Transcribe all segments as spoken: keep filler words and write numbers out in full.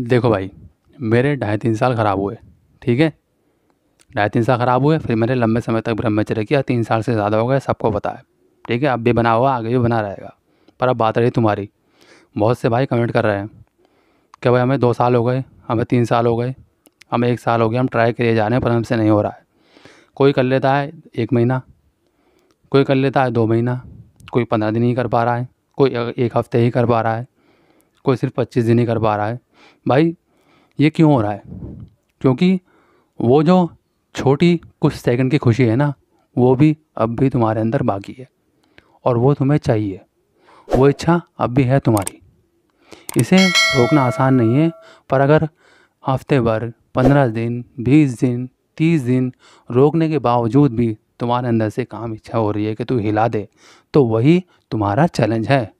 देखो भाई, मेरे ढाई तीन साल ख़राब हुए, ठीक है, ढाई तीन साल ख़राब हुए। फिर मैंने लंबे समय तक ब्रह्मचर्य किया, तीन साल से ज़्यादा हो गया, सबको पता है, ठीक है। अब भी बना हुआ, आगे भी बना रहेगा। पर अब बात रही तुम्हारी, बहुत से भाई कमेंट कर रहे हैं कि भाई हमें दो साल हो गए, हमें तीन साल हो गए, हमें एक साल हो गया, हम ट्राई किए जा रहे हैं पर हमसे नहीं हो रहा है। कोई कर लेता है एक महीना, कोई कर लेता है दो महीना, कोई पंद्रह दिन ही कर पा रहा है, कोई एक हफ्ते ही कर पा रहा है, कोई सिर्फ पच्चीस दिन ही कर पा रहा है। भाई ये क्यों हो रहा है? क्योंकि वो जो छोटी कुछ सेकंड की खुशी है ना, वो भी अब भी तुम्हारे अंदर बाकी है और वो तुम्हें चाहिए, वो इच्छा अब भी है तुम्हारी। इसे रोकना आसान नहीं है, पर अगर हफ्ते भर, पंद्रह दिन, बीस दिन, तीस दिन रोकने के बावजूद भी तुम्हारे अंदर से काम इच्छा हो रही है कि तू हिला दे, तो वही तुम्हारा चैलेंज है,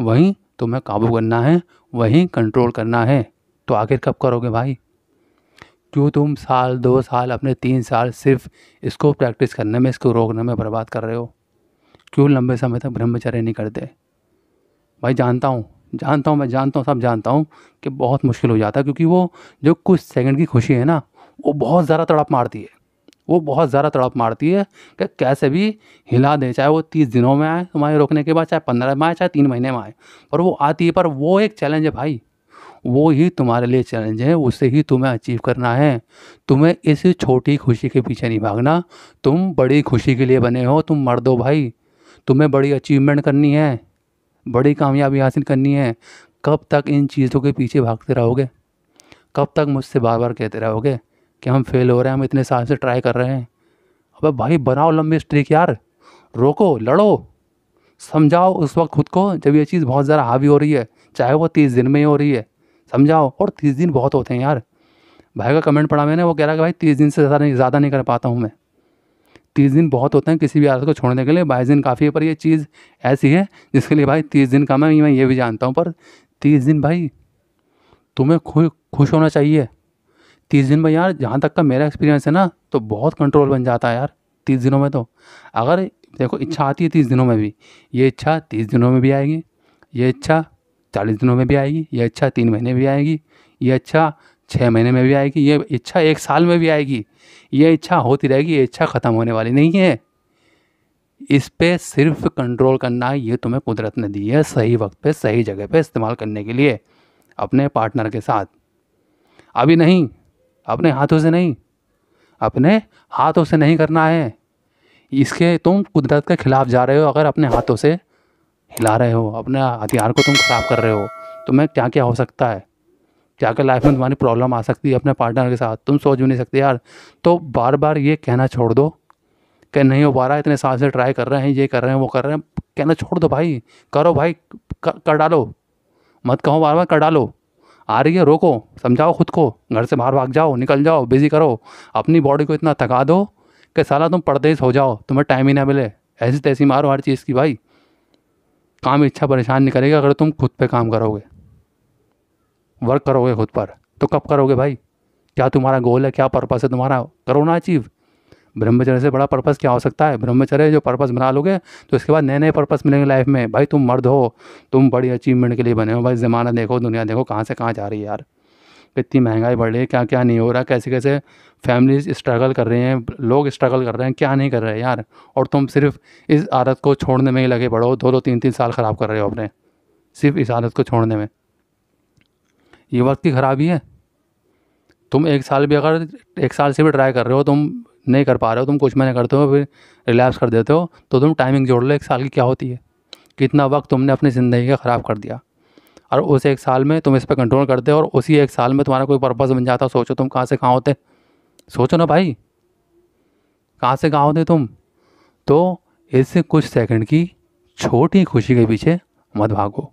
वहीं तुम्हें काबू करना है, वहीं कंट्रोल करना है। तो आखिर कब करोगे भाई? क्यों तुम साल, दो साल, अपने तीन साल सिर्फ इसको प्रैक्टिस करने में, इसको रोकने में बर्बाद कर रहे हो? क्यों लंबे समय तक ब्रह्मचर्य नहीं करते? भाई जानता हूँ जानता हूँ मैं जानता हूँ सब जानता हूँ कि बहुत मुश्किल हो जाता है, क्योंकि वो जो कुछ सेकंड की खुशी है ना, वो बहुत ज़्यादा तड़प मारती है, वो बहुत ज़्यादा तड़प मारती है कि कैसे भी हिला दे, चाहे वो तीस दिनों में आए तुम्हारे रोकने के बाद, चाहे पंद्रह में आए, चाहे तीन महीने में आए, पर वो आती है। पर वो एक चैलेंज है भाई, वो ही तुम्हारे लिए चैलेंज है, उसे ही तुम्हें अचीव करना है। तुम्हें इस छोटी खुशी के पीछे नहीं भागना, तुम बड़ी खुशी के लिए बने हो, तुम मर्द हो भाई, तुम्हें बड़ी अचीवमेंट करनी है, बड़ी कामयाबी हासिल करनी है। कब तक इन चीज़ों के पीछे भागते रहोगे? कब तक मुझसे बार बार कहते रहोगे कि हम फेल हो रहे हैं, हम इतने साल से ट्राई कर रहे हैं? अबे भाई बनाओ लंबी स्ट्रीक यार, रोको, लड़ो, समझाओ उस वक्त खुद को जब ये चीज़ बहुत ज़्यादा हावी हो रही है, चाहे वो तीस दिन में ही हो रही है, समझाओ। और तीस दिन बहुत होते हैं यार। भाई का कमेंट पढ़ा मैंने, वो कह रहा है कि भाई तीस दिन से ज़्यादा नहीं ज़्यादा नहीं कर पाता हूँ मैं। तीस दिन बहुत होते हैं किसी भी आदत को छोड़ने के लिए, बाईस दिन काफ़ी है, पर ये चीज़ ऐसी है जिसके लिए भाई तीस दिन कम है, मैं ये भी जानता हूँ, पर तीस दिन भाई तुम्हें खुश खुश होना चाहिए। तीस दिन में यार, जहाँ तक का मेरा एक्सपीरियंस है ना, तो बहुत कंट्रोल बन जाता है यार तीस दिनों में। तो अगर देखो इच्छा आती है तीस दिनों में भी, ये इच्छा तीस दिनों में भी आएगी, ये इच्छा चालीस दिनों में भी आएगी, ये इच्छा तीन महीने में भी आएगी, ये इच्छा छः महीने में भी आएगी, ये इच्छा एक साल में भी आएगी, ये इच्छा होती रहेगी, ये इच्छा ख़त्म होने वाली नहीं है। इस पे सिर्फ कंट्रोल करना है, ये तुम्हें कुदरत ने दी है, सही वक्त पे, सही जगह पे इस्तेमाल करने के लिए, अपने पार्टनर के साथ। अभी नहीं, अपने हाथों से नहीं, अपने हाथों से नहीं करना है। इसके तुम कुदरत के खिलाफ जा रहे हो अगर अपने हाथों से हिला रहे हो, अपने हथियार को तुम ख़राब कर रहे हो। तुम्हें क्या क्या हो सकता है, क्या क्या लाइफ में तुम्हारी प्रॉब्लम आ सकती है अपने पार्टनर के साथ, तुम सोच भी नहीं सकते यार। तो बार बार ये कहना छोड़ दो कि नहीं हो पा रहा, इतने साल से ट्राई कर रहे हैं, ये कर रहे हैं, वो कर रहे हैं, कहना छोड़ दो भाई, करो भाई, कर, कर डालो, मत कहो बार बार, कर डालो। आ रही है रोको, समझाओ खुद को, घर से बाहर भाग जाओ, निकल जाओ, बिज़ी करो अपनी बॉडी को, इतना थका दो कि साला तुम परदेश हो जाओ, तुम्हें टाइम ही ना मिले। ऐसी तैसी मारो हर चीज़ की भाई, काम इच्छा परेशान नहीं करेगा अगर तुम खुद पर काम करोगे, वर्क करोगे खुद पर। तो कब करोगे भाई? क्या तुम्हारा गोल है, क्या पर्पस है तुम्हारा? करो ना अचीव। ब्रह्मचर्य से बड़ा पर्पस क्या हो सकता है? ब्रह्मचर्य जो पर्पस बना लोगे तो इसके बाद नए नए पर्पस मिलेंगे लाइफ में। भाई तुम मर्द हो, तुम बड़ी अचीवमेंट के लिए बने हो भाई। ज़माना देखो, दुनिया देखो, कहाँ से कहाँ जा रही है यार, कितनी महंगाई बढ़ रही है, क्या क्या नहीं हो रहा, कैसे कैसे फैमिली स्ट्रगल कर रहे हैं, लोग स्ट्रगल कर रहे हैं, क्या नहीं कर रहे यार। और तुम सिर्फ इस आदत को छोड़ने में ही लगे पड़ो, दो दो तीन तीन साल ख़राब कर रहे हो अपने, सिर्फ इस आदत को छोड़ने में। ये वक्त की ख़राबी है। तुम एक साल भी अगर एक साल से भी ट्राई कर रहे हो, तुम नहीं कर पा रहे हो, तुम कुछ महीने करते हो फिर रिलैप्स कर देते हो, तो तुम टाइमिंग जोड़ लो एक साल की क्या होती है, कितना वक्त तुमने अपनी ज़िंदगी का ख़राब कर दिया। और उस एक साल में तुम इस पर कंट्रोल करते हो और उसी एक साल में तुम्हारा कोई पर्पस बन जाता। सोचो तुम कहाँ से कहाँ होते, सोचो ना भाई, कहाँ से कहाँ होते तुम। तो इससे कुछ सेकंड की छोटी खुशी के पीछे मत भागो,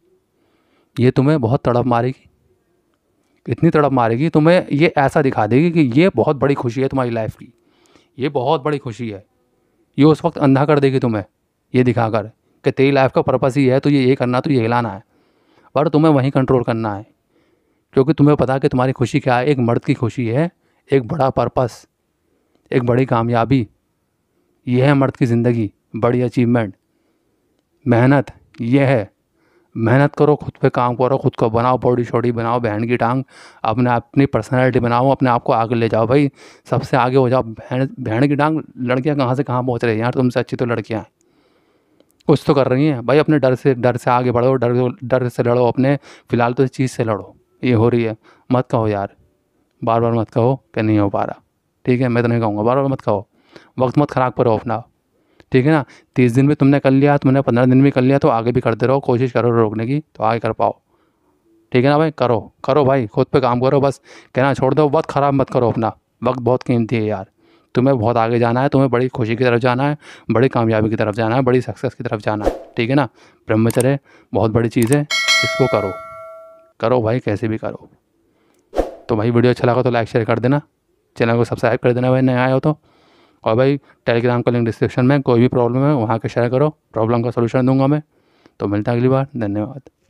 ये तुम्हें बहुत तड़प मारेगी, इतनी तड़प मारेगी तुम्हें, ये ऐसा दिखा देगी कि ये बहुत बड़ी खुशी है तुम्हारी लाइफ की, ये बहुत बड़ी खुशी है। ये उस वक्त अंधा कर देगी तुम्हें, ये दिखाकर कि तेरी लाइफ का पर्पस ही है, तो ये ये करना, तो ये हिलाना है। पर तुम्हें वहीं कंट्रोल करना है, क्योंकि तुम्हें पता है कि तुम्हारी खुशी क्या है। एक मर्द की खुशी है एक बड़ा पर्पस, एक बड़ी कामयाबी, यह है मर्द की ज़िंदगी, बड़ी अचीवमेंट, मेहनत, यह है। मेहनत करो, खुद पे काम करो, खुद को बनाओ, बॉडी शॉडी बनाओ, बहन की टांग, अपने अपनी पर्सनालिटी बनाओ, अपने आप को आगे ले जाओ भाई, सबसे आगे हो जाओ। बहन बहन की टांग लड़कियां कहाँ से कहाँ पहुँच रही हैं यार, तुमसे अच्छी तो लड़कियां कुछ तो कर रही हैं भाई। अपने डर से डर से आगे बढ़ो, डर डर से लड़ो, अपने फ़िलहाल तो इस चीज़ से लड़ो। ये हो रही है मत कहो यार, बार बार मत कहो कि नहीं हो पा रहा, ठीक है, मैं तो नहीं कहूँगा, बार बार मत कहो, वक्त मत ख़राब करो अपना, ठीक है ना। तीस दिन में तुमने कर लिया, तुमने पंद्रह दिन में कर लिया, तो आगे भी करते रहो, कोशिश करो रोकने की तो आगे कर पाओ, ठीक है ना भाई। करो करो भाई, खुद पे काम करो, बस कहना छोड़ दो, वक्त ख़राब मत करो अपना, वक्त बहुत कीमती है यार। तुम्हें बहुत आगे जाना है, तुम्हें बड़ी खुशी की तरफ जाना है, बड़ी कामयाबी की तरफ जाना है, बड़ी सक्सेस की तरफ जाना है, ठीक है ना। ब्रह्मचर्य बहुत बड़ी चीज़ है, इसको करो करो भाई, कैसे भी करो। तो भाई वीडियो अच्छा लगा तो लाइक शेयर कर देना, चैनल को सब्सक्राइब कर देना भाई नया आया हो तो। और भाई टेलीग्राम का लिंक डिस्क्रिप्शन में, कोई भी प्रॉब्लम है वहाँ के शेयर करो, प्रॉब्लम का सोल्यूशन दूंगा मैं। तो मिलता है अगली बार, धन्यवाद।